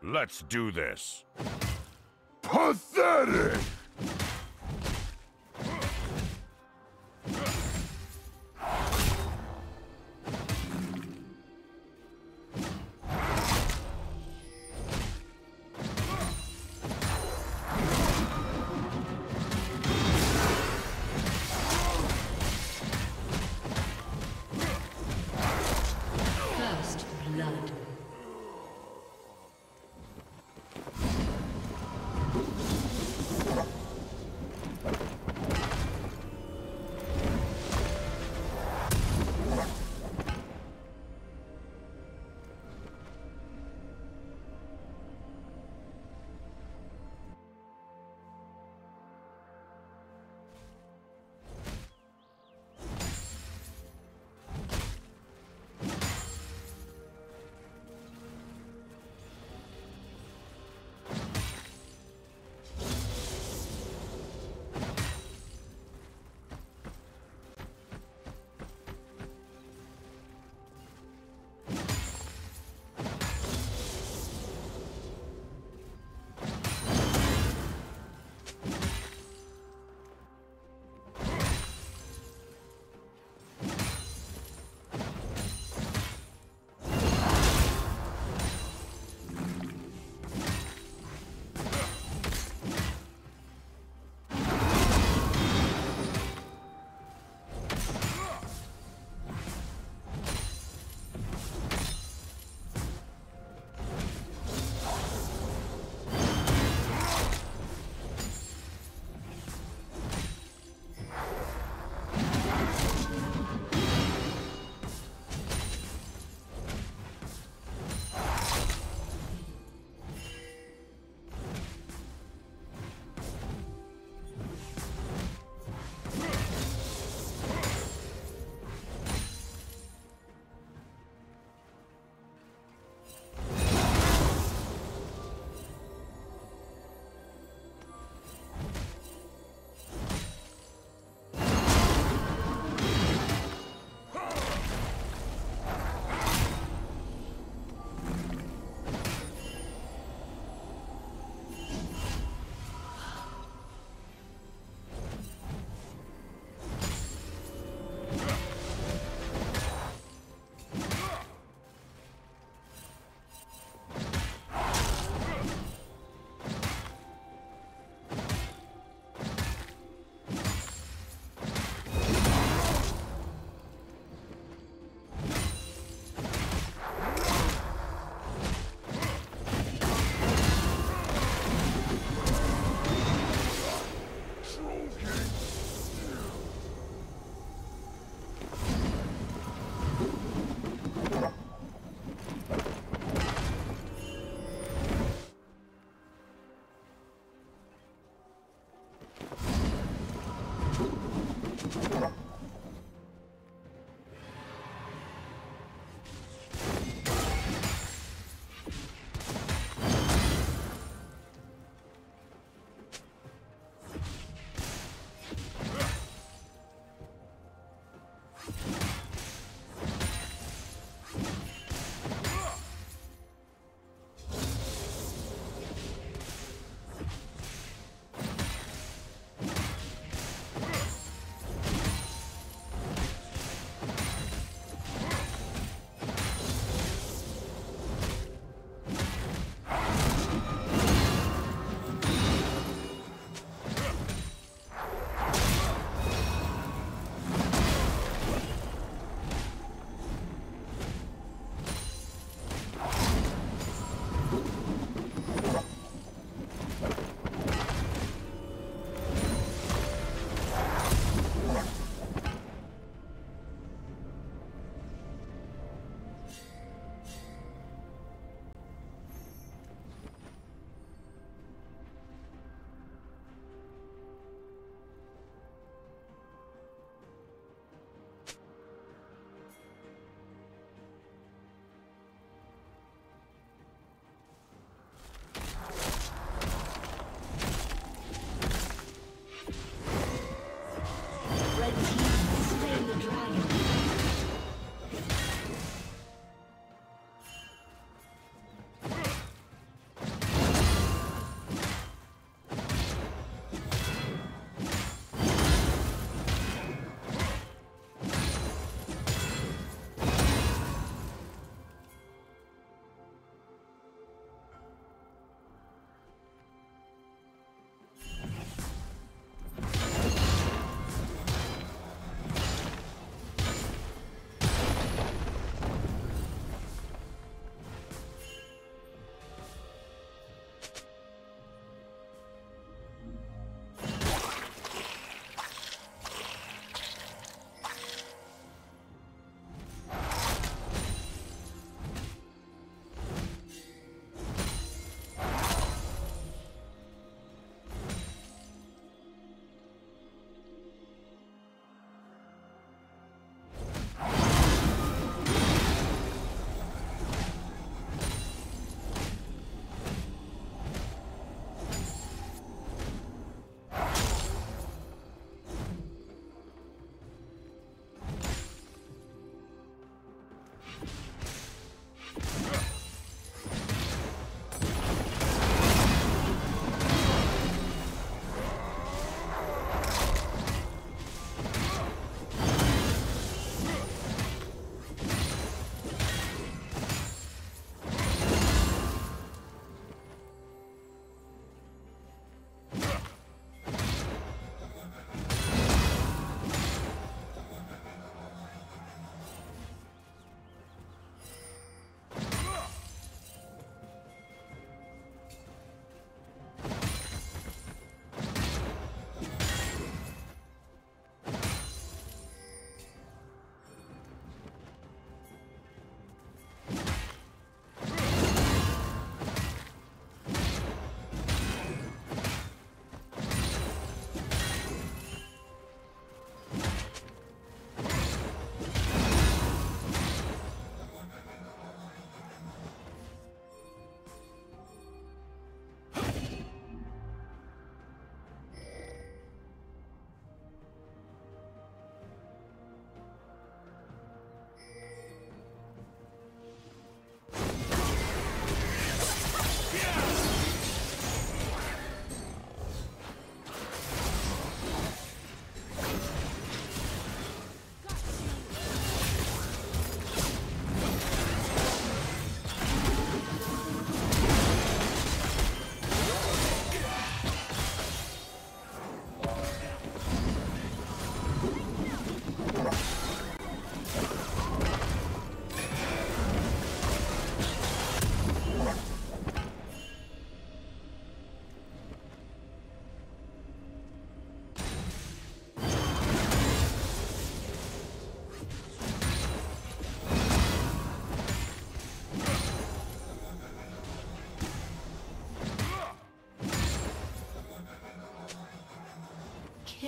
Let's do this. Pathetic!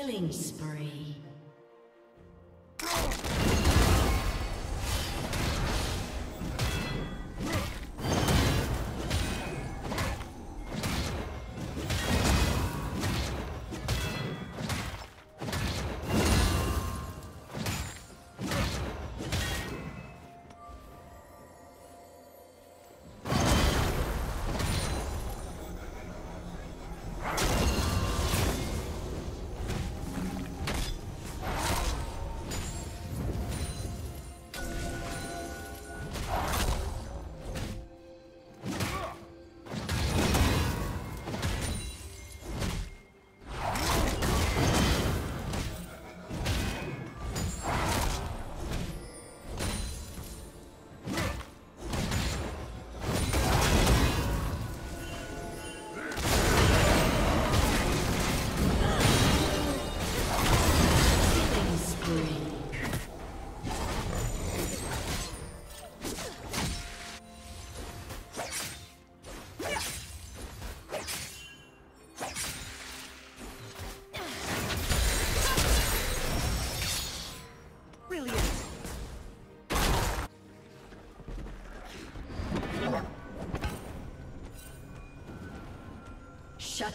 Killing spree. Shut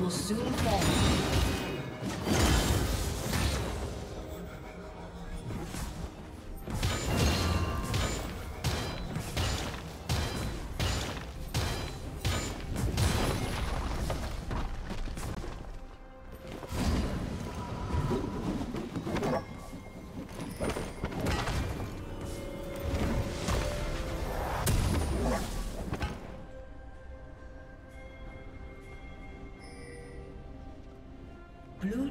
Will soon fall. Blue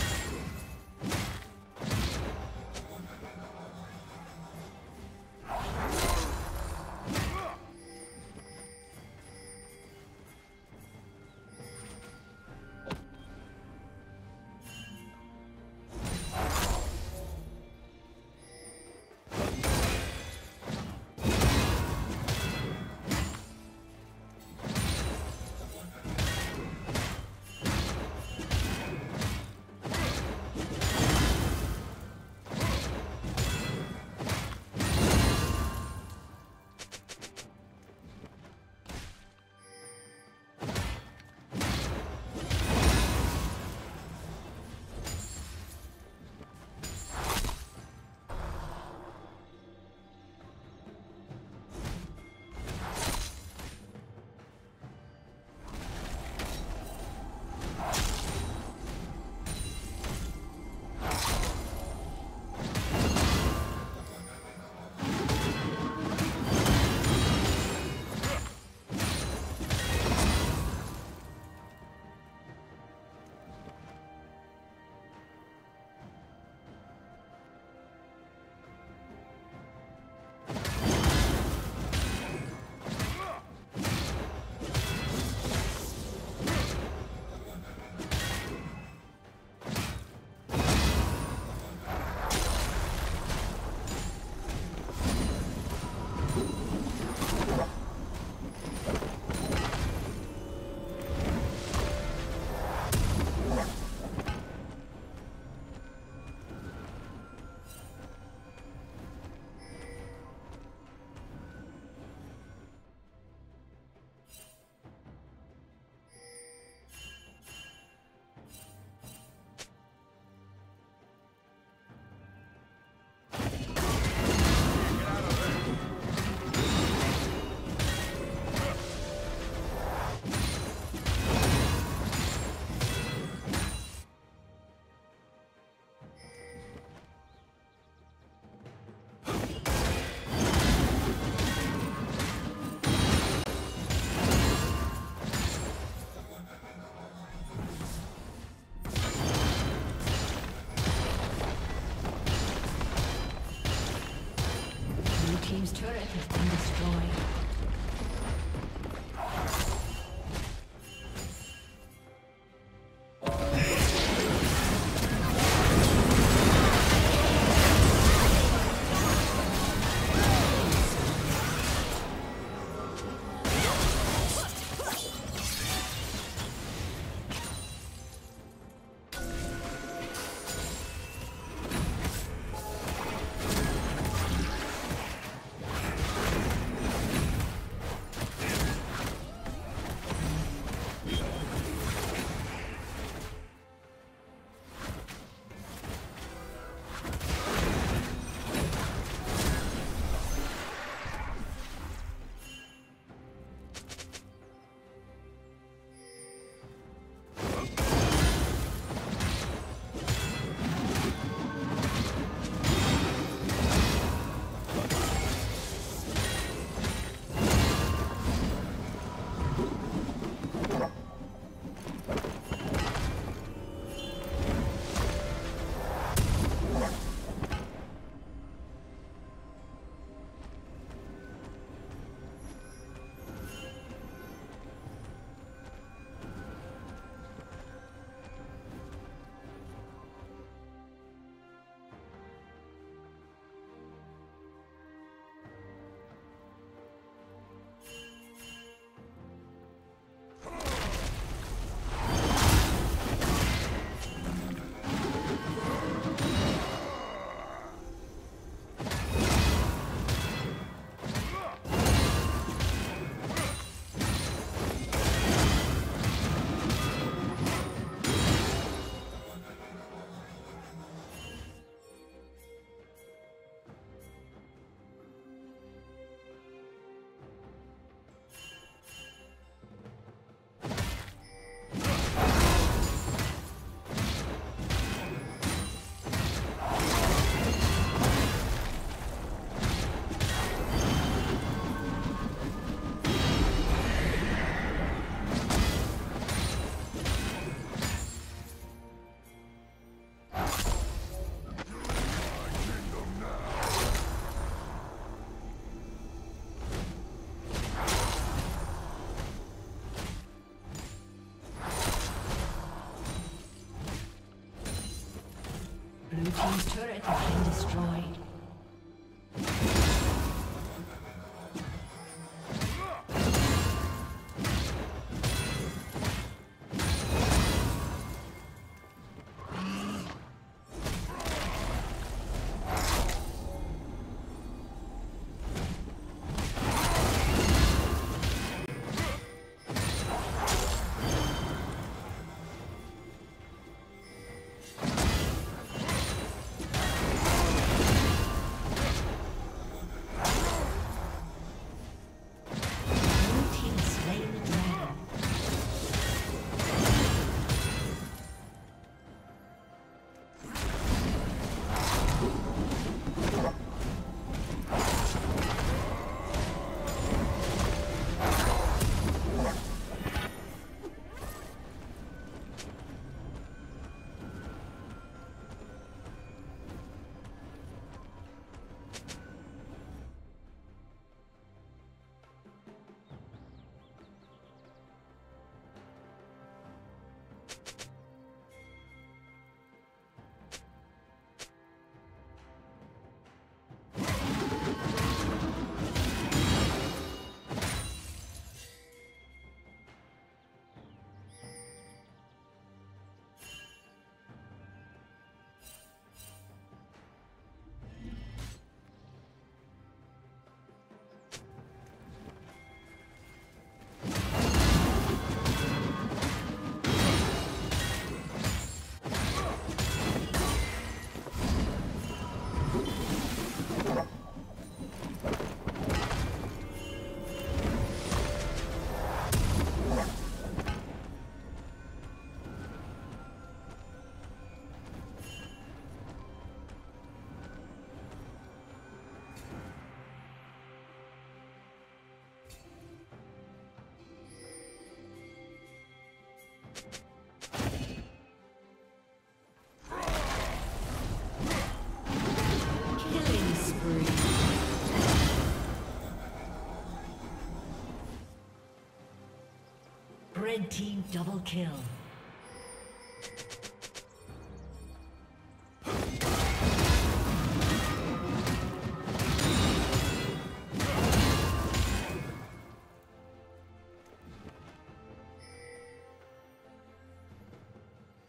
Red team double kill.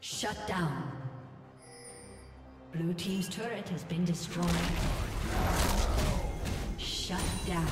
Shut down. Blue team's turret has been destroyed. Shut down.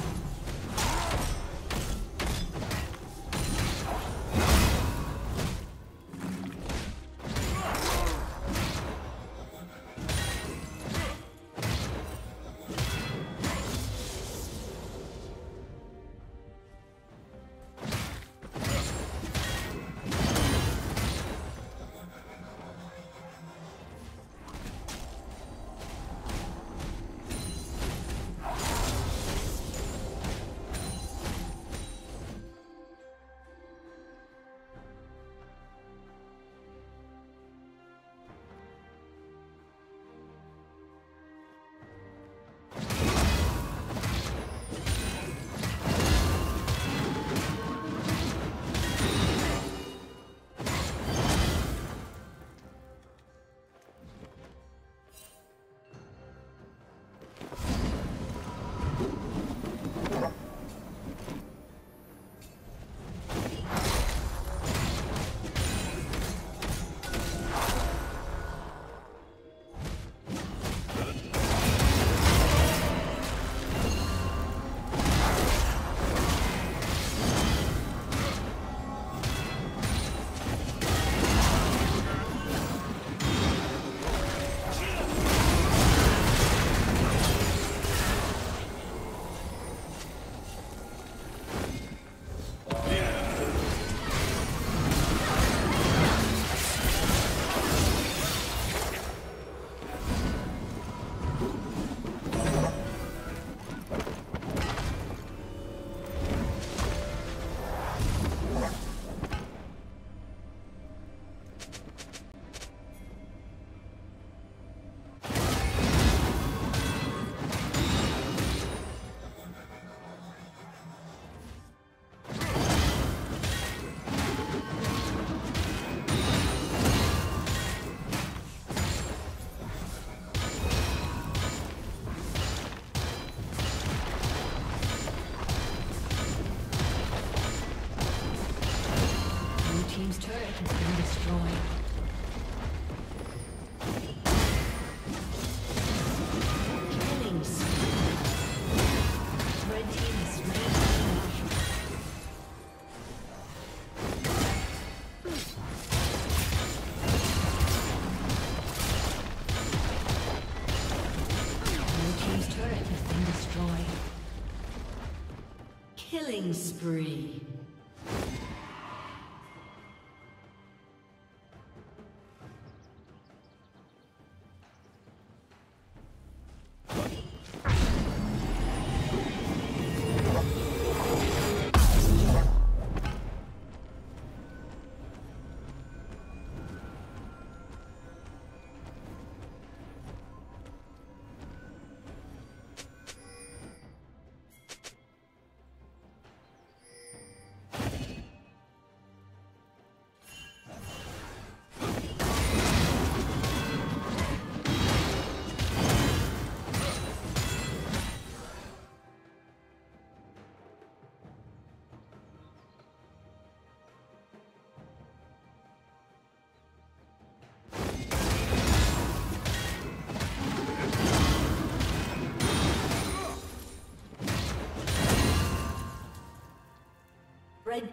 Killing spree. Red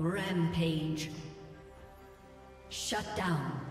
Rampage. Shut down.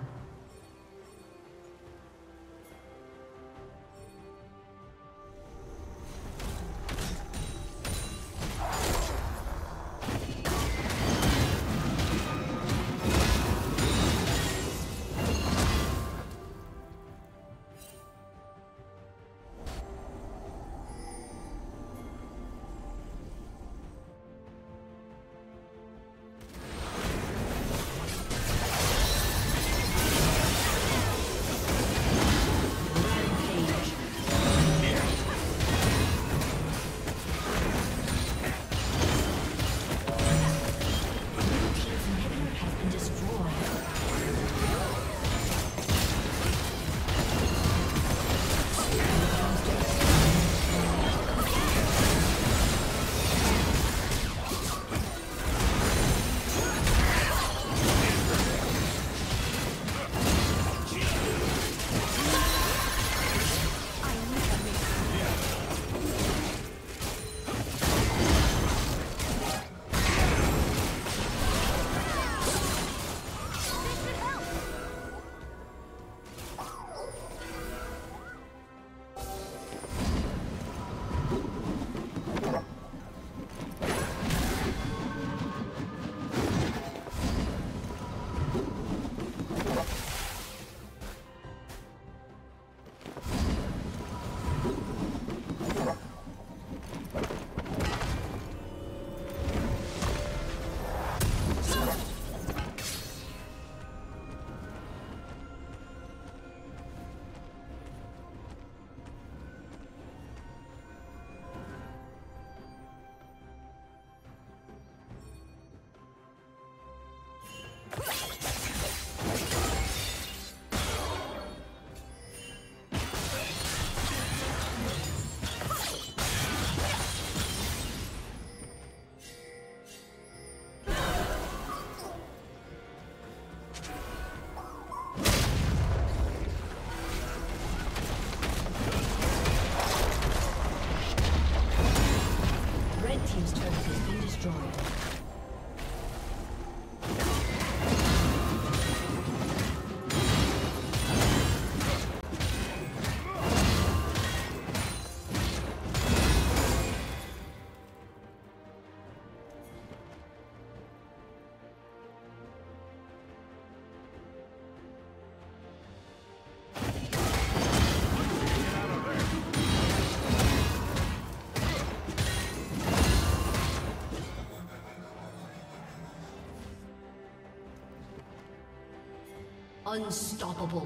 Unstoppable.